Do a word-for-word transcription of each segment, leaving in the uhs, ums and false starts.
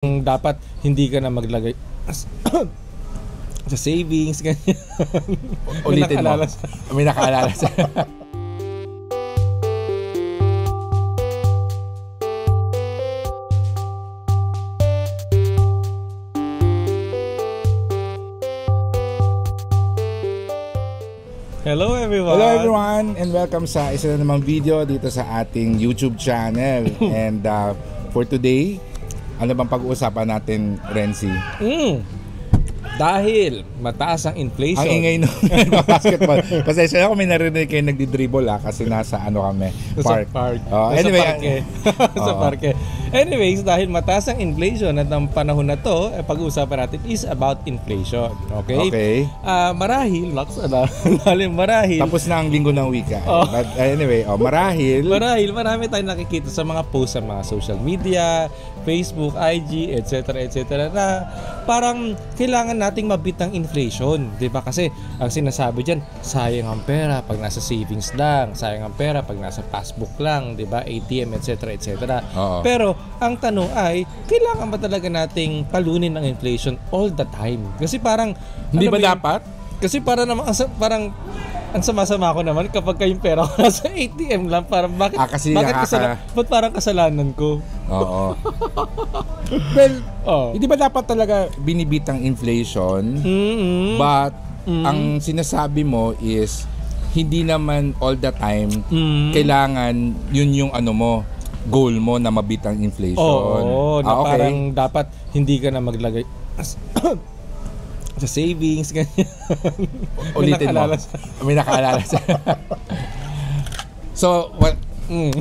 Dapat hindi ka na maglagay sa savings, ganyan. Ulitin mo. May nakaalala sa... Hello everyone! Hello everyone! And welcome sa isa na namang video dito sa ating YouTube channel. And uh, for today, ano bang pag-uusapan natin, Renzi? Mm. Dahil mataas ang inflation. Ang ingay nung basketball. Pasensya na kung may narinig kayo nagdi-dribble ha, kasi nasa ano kami, park. Sa park. Oh, anyway, sa parke. Uh, sa parke. Anyways, dahil mataas ang inflation at ang panahon na to, eh, pag-uusapan natin is about inflation. Okay? Okay. Uh, marahil, laks, lalim, marahil. Tapos na ang linggo ng wika. Oh. But anyway, oh, marahil. Marahil, marami tayong nakikita sa mga posts sa mga social media, Facebook, I G, et cetera et cetera na parang kailangan nating mabit ang inflation, 'di ba? Kasi ang sinasabi diyan, sayang ang pera pag nasa savings lang, sayang ang pera pag nasa passbook lang, 'di ba? A T M et cetera et cetera. Pero ang tanong ay, kailangan ba talaga nating talunin ang inflation all the time? Kasi parang hindi ano ba yung, dapat? Kasi para namang parang ang sama-sama ko naman kapag kayong pera ko nasa A T M lang, parang bakit ah, kasi bakit kasala, ba't parang kasalanan ko? Oo. Well, oh. Hindi ba dapat talaga binibit ang inflation? Mm-hmm. But mm-hmm. Ang sinasabi mo is hindi naman all the time mm-hmm. Kailangan yun yung ano mo, goal mo na mabit ang inflation. Oo, na ah, okay. Parang dapat hindi ka na maglagay sa savings, ganyan. Ulitin mo. May nakaalala sa... So, what, mm,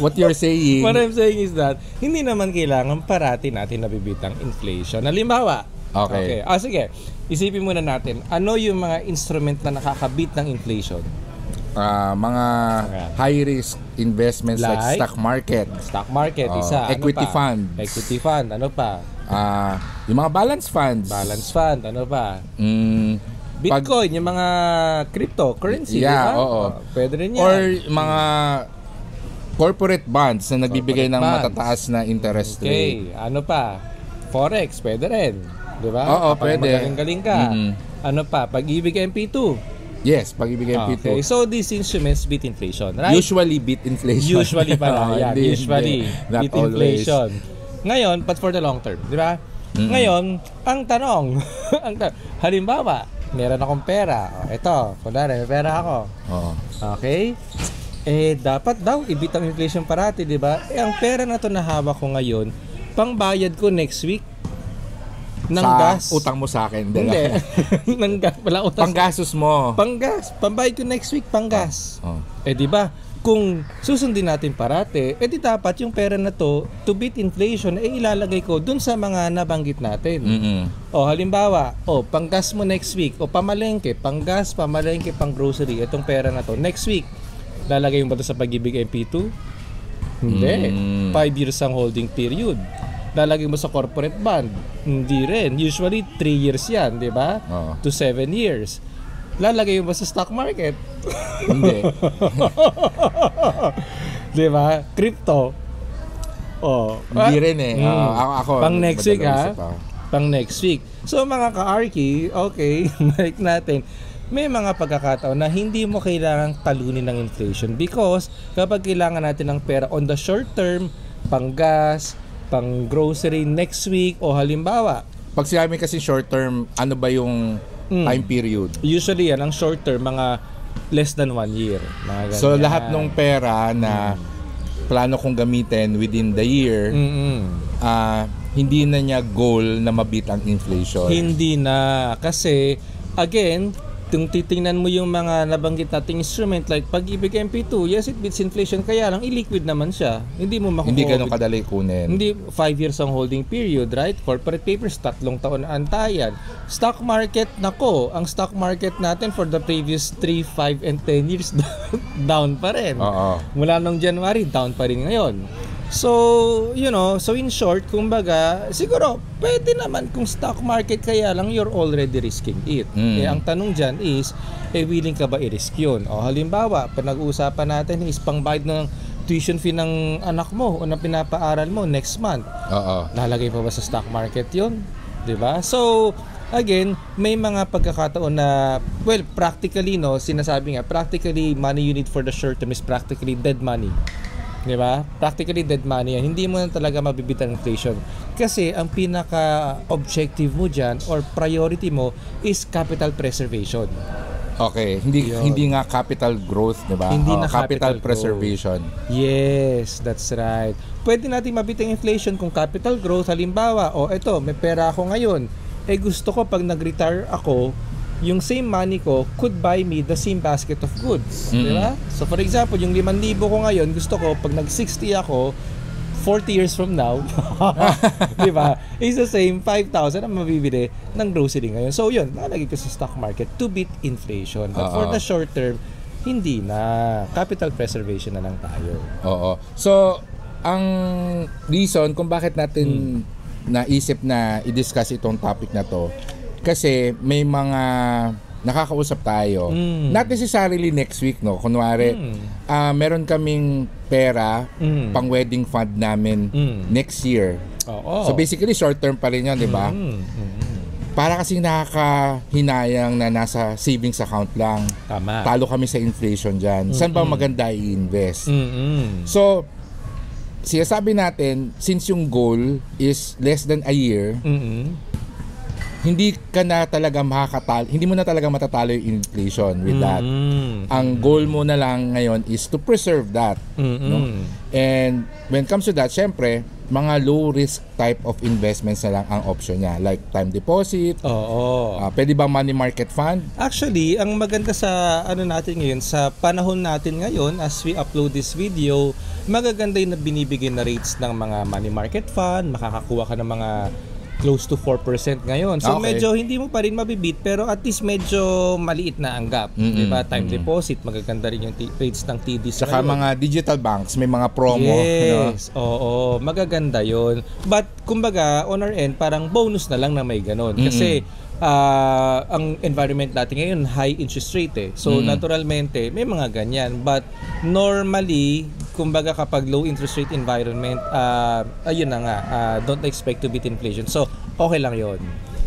what you're saying... What I'm saying is that, hindi naman kailangan parati natin nabibitang inflation. Halimbawa, okay. okay. Ah, sige, isipin muna natin, ano yung mga instrument na nakakabit ng inflation? Uh, mga okay. High-risk investments like, like stock market. Stock market, uh, isa. Equity ano fund. Equity fund, ano pa? Uh, yung mga balance funds. Balance fund, ano pa? Mm, Bitcoin, pag, yung mga cryptocurrency. Yeah, oo. Oh, pwede rin yan. Or mga corporate bonds na nagbibigay corporate ng bonds. Matataas na interest okay. rate. Okay, ano pa? Forex, pwede rin. Diba? Oo, oh, pwede. Magaling-galing ka. Mm-hmm. Ano pa? Pag-ibig M P two. Yes, Pag-ibig M P two. Okay. So these instruments beat inflation, right? Usually beat inflation. Usually pala. Yeah, usually beat inflation. Always. Ngayon, but for the long term, di ba? Mm-hmm. Ngayon, ang tanong, ang ta halimbawa, meron akong pera. O, ito, kunwari, may pera ako. Oo. Okay? Eh, dapat daw, ibit ang inflation parati, di ba? Eh, ang pera na ito na hawak ko ngayon, pangbayad ko next week ng sa gas. Utang mo sa akin. Hindi. ng gas. Wala utang. Panggasos mo. Panggas. Pambayad ko next week, panggas. Oh. Oh. Eh, di ba? Kung susundin natin parate, edi dapat yung pera na to, to beat inflation, eh ilalagay ko dun sa mga nabanggit natin. Mm-hmm. O halimbawa, o panggas mo next week, o pamalengke, panggas, pamalengke, pang grocery, itong pera na to. Next week, lalagay mo ba ito sa Pag-ibig M P two? Hindi. Mm-hmm. Five years ang holding period. Lalagay mo sa corporate bond? Hindi rin. Usually, three years yan, di ba? Uh-huh. To seven years. Lalagay mo ba sa stock market? Hindi. Di ba? Crypto. Oh, hindi rin eh. Mm. Uh, ako, ako, pang next week ha? Pang next week. So mga ka-arky, okay, balik natin. May mga pagkakataon na hindi mo kailangang talunin ng inflation because kapag kailangan natin ng pera on the short term, pang gas, pang grocery next week o halimbawa. Pag sinabi kasi short term, ano ba yung Mm. time period? Usually yan, ang short term, mga less than one year. Mga so lahat ng pera na mm. plano kong gamitin within the year, mm -mm. Uh, hindi na niya goal na mabit ang inflation. Hindi na. Kasi, again, kung titingnan mo yung mga nabanggit nating instrument like Pag-ibig M P two, yes, it beats inflation, kaya lang i-liquid naman siya. Hindi mo makukuha. Hindi ganun kadali kunin. Hindi, five years ang holding period, right? Corporate papers, tatlong taon na antayan. Stock market, nako, ang stock market natin for the previous three, five, and ten years, down pa rin. Uh-oh. Mula nung January, down pa rin ngayon. So, you know, so in short, kumbaga, siguro, pwede naman kung stock market kaya lang you're already risking it. Mm. Eh, ang tanong dyan is, eh, willing ka ba i-risk yun? O halimbawa, pag nag-uusapan natin is pang-buy ng tuition fee ng anak mo o na pinapaaral mo next month. Uh-oh. Lalagay pa ba sa stock market yun? Diba? So, again, may mga pagkakataon na, well, practically, no, sinasabi nga, practically, money you need for the short term is practically dead money. Diba? Practically dead money yan. Hindi mo na talaga mabibitan ang inflation. Kasi ang pinaka-objective mo dyan or priority mo is capital preservation. Okay, hindi yun. Hindi nga capital growth, diba? Hindi oh, na capital, capital preservation. Yes, that's right. Pwede natin mabitin ang inflation kung capital growth. Halimbawa, o oh, eto, may pera ako ngayon. Eh gusto ko pag nag-retire ako, yung same money ko could buy me the same basket of goods. Mm-hmm. Diba? So for example, yung limang libo ko ngayon, gusto ko pag nag-sixty ako, forty years from now, diba, is the same five thousand ang mabibili ng grocery ngayon. So yun, nalagay ko sa stock market to beat inflation. But uh-oh. for the short term, hindi na. Capital preservation na lang tayo. Oo. So, ang reason kung bakit natin hmm. naisip na i-discuss itong topic na to, kasi may mga nakakausap tayo. Mm. Not necessarily next week, no? Kunwari, mm. uh, meron kaming pera mm. pang wedding fund namin mm. next year. Oo. So basically, short term pa rin yun, di ba? Mm. Para kasing nakakahinayang na nasa savings account lang. Tama. Talo kami sa inflation dyan. Mm-hmm. Saan ba maganda i-invest? Mm-hmm. So, siya sabi natin, since yung goal is less than a year, mm-hmm. hindi ka na talaga makakatalo, hindi mo na talaga matatalo yung inflation with that. Mm-hmm. Ang goal mo na lang ngayon is to preserve that. Mm-hmm. No? And when it comes to that, syempre, mga low-risk type of investments na lang ang option niya. Like time deposit, oo. Uh, pwede ba money market fund? Actually, ang maganda sa ano natin ngayon, sa panahon natin ngayon, as we upload this video, magaganda yung binibigay na rates ng mga money market fund, makakakuha ka ng mga close to four percent ngayon. So okay. medyo hindi mo pa rin mabibit pero at least medyo maliit na ang gap. Mm-hmm. Diba? Time mm-hmm. deposit, magaganda rin yung rates ng T Ds. Saka ngayon. Mga digital banks, may mga promo. Yes, no? Oo. Magaganda yun. But kumbaga, on our end, parang bonus na lang na may ganun. Mm-hmm. Kasi uh, ang environment natin ngayon, high interest rate eh. So mm-hmm. naturalmente, may mga ganyan. But normally, kumbaga kapag low interest rate environment, uh, ayun na nga, uh, don't expect to beat inflation. So, okay lang yun.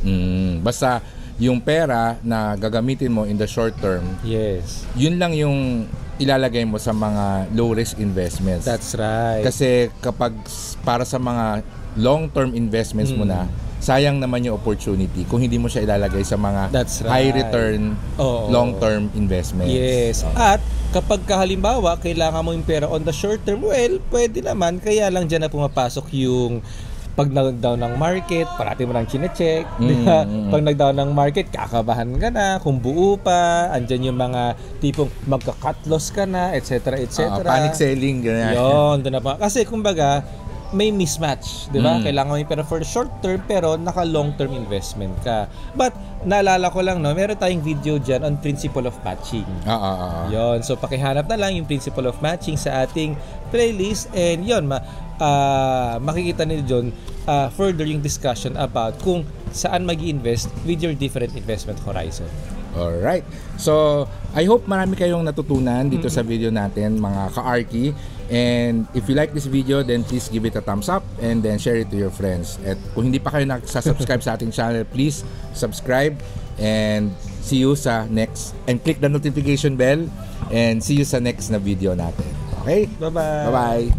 Mm, basta yung pera na gagamitin mo in the short term, yes, yun lang yung ilalagay mo sa mga low risk investments. That's right. Kasi kapag para sa mga long term investments mm. mo na, sayang naman yung opportunity kung hindi mo siya ilalagay sa mga right. high return oh, long-term investments. Yes. At kapag halimbawa kailangan mo yung pera on the short term, well, pwede naman. Kaya lang dyan na pumapasok yung pag nag-down ng market, parati mo nang chine-check. Mm. Pag nag-down ng market, kakabahan ka na, kung buo pa, andyan yung mga tipong magka-cut loss ka na, et cetera et cetera. Uh, panic selling. Yun, doon na pa. Kasi kumbaga, may mismatch, di ba? Mm. Kailangan mo yung pera for short term pero naka long term investment ka. But naalala ko lang, no, meron tayong video dyan on principle of matching. Ah, ah, ah. Yun, so pakihanap na lang yung principle of matching sa ating playlist and yun, ma uh, makikita nila dyan uh, further yung discussion about kung saan mag-i-invest with your different investment horizon. Alright, so I hope marami kayong natutunan dito mm-hmm. sa video natin mga ka-Arky. And if you like this video, then please give it a thumbs up and then share it to your friends. At kung hindi pa kayo nagsasubscribe sa ating channel, please subscribe and see you sa next. And click the notification bell and see you sa next na video natin. Okay? Bye-bye! Bye-bye!